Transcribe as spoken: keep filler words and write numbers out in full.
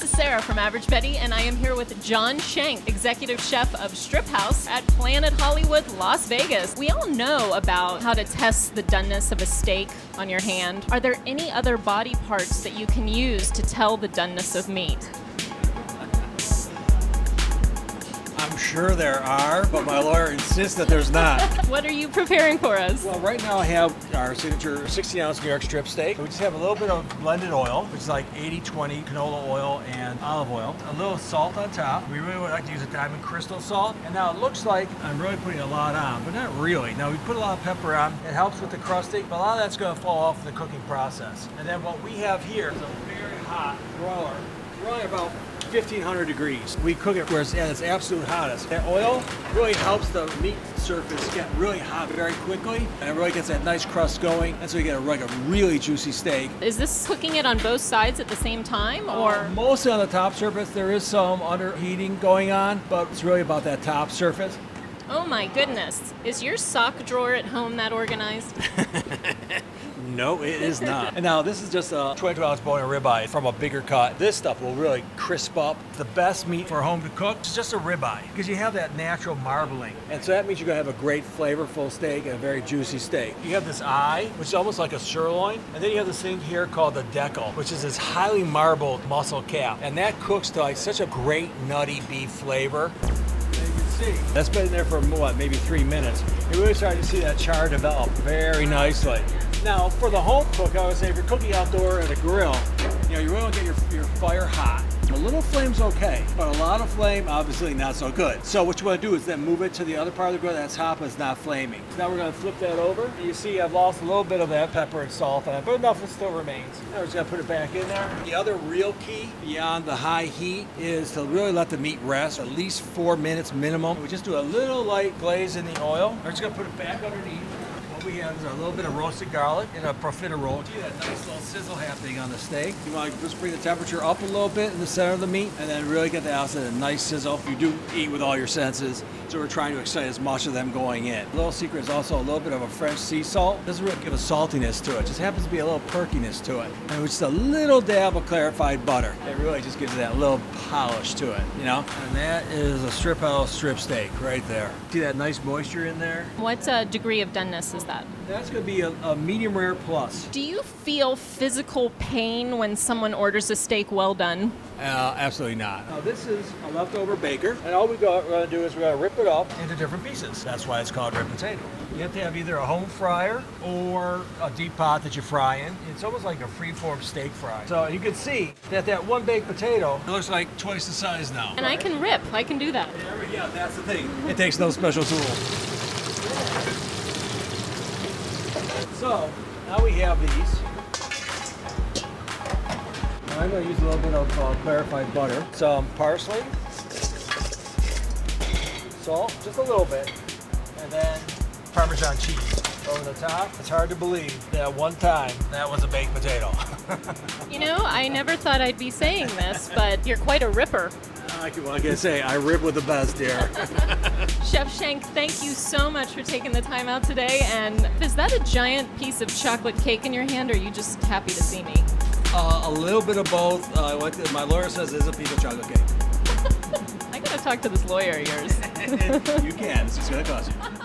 This is Sarah from Average Betty, and I am here with John Schenk, Executive Chef of Strip House at Planet Hollywood, Las Vegas. We all know about how to test the doneness of a steak on your hand. Are there any other body parts that you can use to tell the doneness of meat? I'm sure there are, but my lawyer insists that there's not. What are you preparing for us? Well, right now I have our signature sixteen ounce New York strip steak. We just have a little bit of blended oil, which is like eighty twenty canola oil and olive oil. A little salt on top. We really would like to use a diamond crystal salt. And now it looks like I'm really putting a lot on, but not really. Now we put a lot of pepper on. It helps with the crusting, but a lot of that's going to fall off in the cooking process. And then what we have here is a very hot broiler, probably about fifteen hundred degrees. We cook it where it's at its absolute hottest. That oil really helps the meat surface get really hot very quickly, and it really gets that nice crust going, and so you get a, like a really juicy steak. Is this cooking it on both sides at the same time, or? Uh, mostly on the top surface. There is some underheating going on, but it's really about that top surface. Oh my goodness. Is your sock drawer at home that organized? No, it is not. And now this is just a twenty-two ounce bone and ribeye from a bigger cut. This stuff will really crisp up. The best meat for home to cook is just a ribeye, because you have that natural marbling. And so that means you're gonna have a great flavorful steak and a very juicy steak. You have this eye, which is almost like a sirloin. And then you have this thing here called the deckle, which is this highly marbled muscle cap. And that cooks to like such a great nutty beef flavor. That's been in there for, what, maybe three minutes. You're really starting to see that char develop very nicely. Now, for the home cook, I would say if you're cooking outdoor at a grill, you know, you really want to get your, your fire hot. A little flame's okay, but a lot of flame, obviously not so good. So what you want to do is then move it to the other part of the grill that's hot, but it's not flaming. So now we're going to flip that over. You see I've lost a little bit of that pepper and salt on it, but enough it still remains. Now we're just going to put it back in there. The other real key beyond the high heat is to really let the meat rest at least four minutes minimum. We just do a little light glaze in the oil. We're just going to put it back underneath. We have a little bit of roasted garlic and a profiterole. See that nice little sizzle happening on the steak. You want to just bring the temperature up a little bit in the center of the meat and then really get the outside a nice sizzle. You do eat with all your senses, so we're trying to excite as much of them going in. A little secret is also a little bit of a French sea salt. This is really give a saltiness to it. Just happens to be a little perkiness to it. And just a little dab of clarified butter. It really just gives it that little polish to it, you know? And that is a Strip House strip steak right there. See that nice moisture in there? What uh, degree of doneness is that? That's going to be a, a medium rare plus. Do you feel physical pain when someone orders a steak well done? Uh, absolutely not. Now this is a leftover baker, and all we got, we're going to do is we're going to rip it up into different pieces. That's why it's called rip potato. You have to have either a home fryer or a deep pot that you fry in. It's almost like a free-form steak fry. So you can see that that one baked potato, it looks like twice the size now. And I can rip. I can do that. There we go. That's the thing. It takes no special tools. So, now we have these. Now I'm going to use a little bit of uh, clarified butter, some parsley, salt, just a little bit, and then Parmesan cheese over the top. It's hard to believe that one time that was a baked potato. You know, I never thought I'd be saying this, but you're quite a ripper. Like I can say, I rip with the best here. Chef Schenk, thank you so much for taking the time out today. And is that a giant piece of chocolate cake in your hand, or are you just happy to see me? Uh, a little bit of both. Uh, what my lawyer says is a piece of chocolate cake. I gotta talk to this lawyer of yours. You can. It's just gonna cost you.